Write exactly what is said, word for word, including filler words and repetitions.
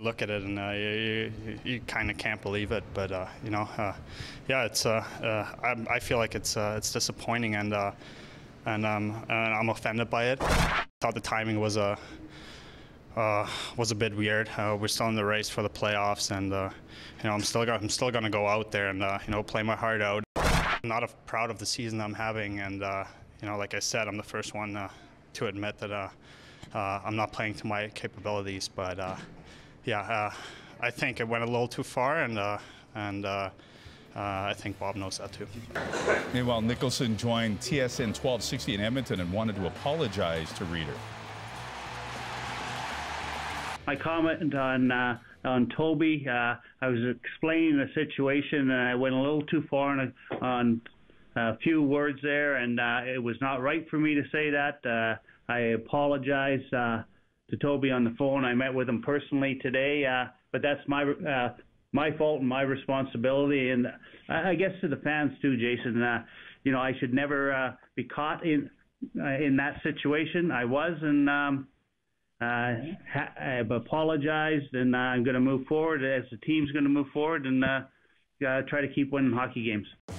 Look at it and uh, you, you, you kind of can't believe it, but uh, you know, uh, yeah, it's. Uh, uh, I, I feel like it's uh, it's disappointing, and uh, and um, and I'm offended by it. I thought the timing was a uh, uh, was a bit weird. Uh, we're still in the race for the playoffs, and uh, you know, I'm still I'm still gonna go out there and uh, you know, play my heart out. I'm not proud of the season I'm having, and uh, you know, like I said, I'm the first one uh, to admit that uh, uh, I'm not playing to my capabilities, but. Uh, Yeah, uh, I think it went a little too far, and uh, and uh, uh, I think Bob knows that too. Meanwhile, Nicholson joined T S N twelve sixty in Edmonton and wanted to apologize to Rieder. I commented on uh, on Toby. Uh, I was explaining the situation, and I went a little too far on a, on a few words there, and uh, it was not right for me to say that. Uh, I apologize. Uh, to Toby on the phone. I met with him personally today, uh, but that's my uh, my fault and my responsibility, and I, I guess to the fans too, Jason. Uh, you know, I should never uh, be caught in uh, in that situation. I was, and um, uh, ha I've apologized, and uh, I'm going to move forward as the team's going to move forward, and uh, uh, try to keep winning hockey games.